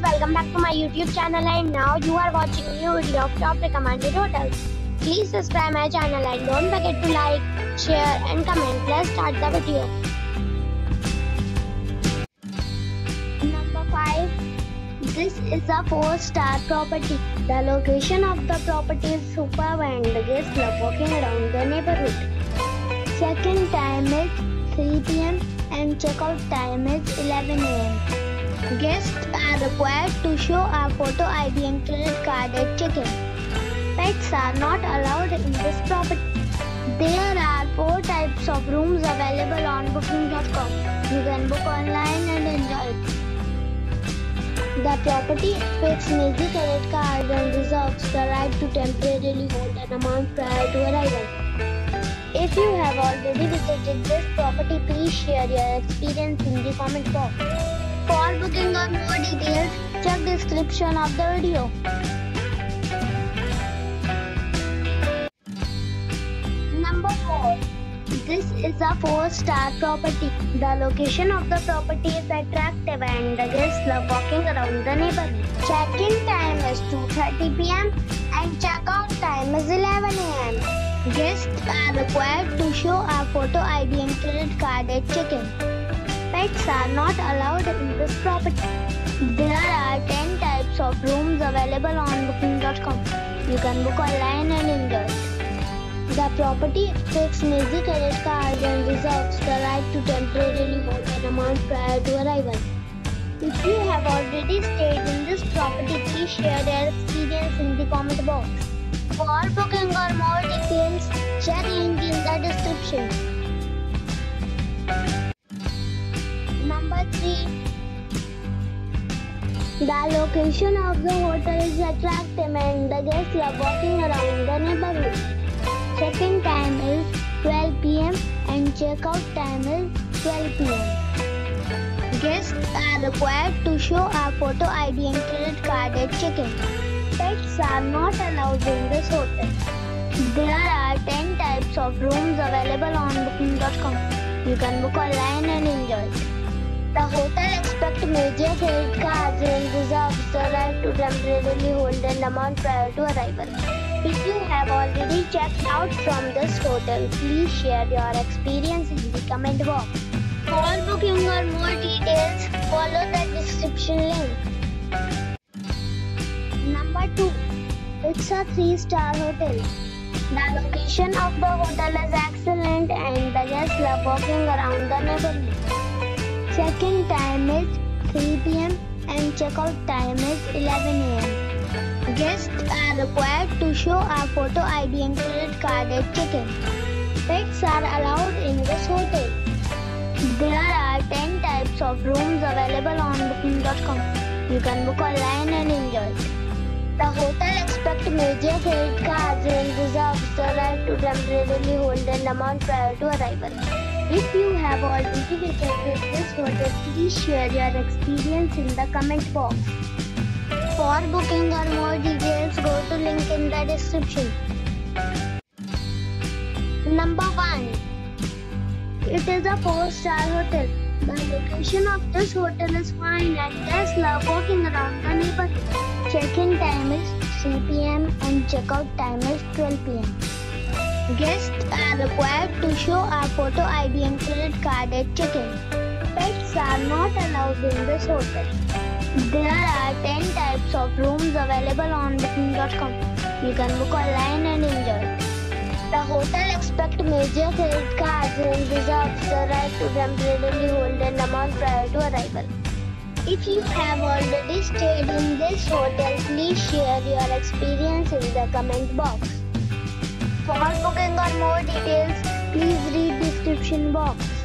guys, welcome back to my YouTube channel, and now you are watching new video of top recommended hotels. Please subscribe my channel and don't forget to like, share and comment. Let's start the video. Number 5. This is a 4-star property. The location of the property is superb and the guests love walking around the neighborhood. Check-in time is 3 p.m. and check-out time is 11 a.m. Guests are required to show a photo ID and credit card at check-in. Pets are not allowed in this property. There are 4 types of rooms available on booking.com. You can book online and enjoy it. The property accepts major credit cards and reserves the right to temporarily hold an amount prior to arrival. If you have already visited this property, please share your experience in the comment box. For booking or more details, check description of the video. Number 4. This is a 4-star property. The location of the property is attractive and the guests love walking around the neighborhood. Check-in time is 2:30 p.m. and check-out time is 11 a.m. Guests are required to show a photo ID and credit card at check-in. Pets are not allowed in this property. There are 10 types of rooms available on booking.com. You can book online and enjoy it. The property accepts major credit cards and reserves the right to temporarily hold an amount prior to arrival. If you have already stayed in this property, please share your experience in the comment box. For booking or more details, check link in the description. Number 3. The location of the hotel is attractive and the guests love walking around the neighborhood. Check-in time is 12 p.m. and check-out time is 12 p.m. Guests are required to show a photo ID and credit card at check-in. Pets are not allowed in this hotel. There are 10 types of rooms available on booking.com. You can book online and enjoy it. The hotel expects major credit cards and reserves the right to temporarily hold an amount prior to arrival. If you have already checked out from this hotel, please share your experience in the comment box. For booking or more details, follow the description link. Number 2. It's a 3-star hotel. The location of the hotel is excellent and the guests love walking around the neighborhood. Check-in time is 3 p.m. and check-out time is 11 a.m. Guests are required to show a photo ID and credit card at check-in. Pets are allowed in this hotel. There are 10 types of rooms available on booking.com. You can book online and enjoy it. The hotel accepts major credit cards and reserves the right to temporarily hold an amount prior to arrival. If you have already visited this hotel, please share your experience in the comment box. For booking or more details, go to link in the description. Number 1. It is a 4-star hotel. The location of this hotel is fine and guests love walking around the neighborhood. Check-in time is 3 p.m. and check-out time is 12 p.m. Guests are required to show a photo ID and credit card at check-in. Pets are not allowed in this hotel. There are 10 types of rooms available on booking.com. You can book online and enjoy it. The hotel accepts major credit cards and reserves the right to temporarily hold an amount prior to arrival. If you have already stayed in this hotel, please share your experience in the comment box. For booking or more details, please read description box.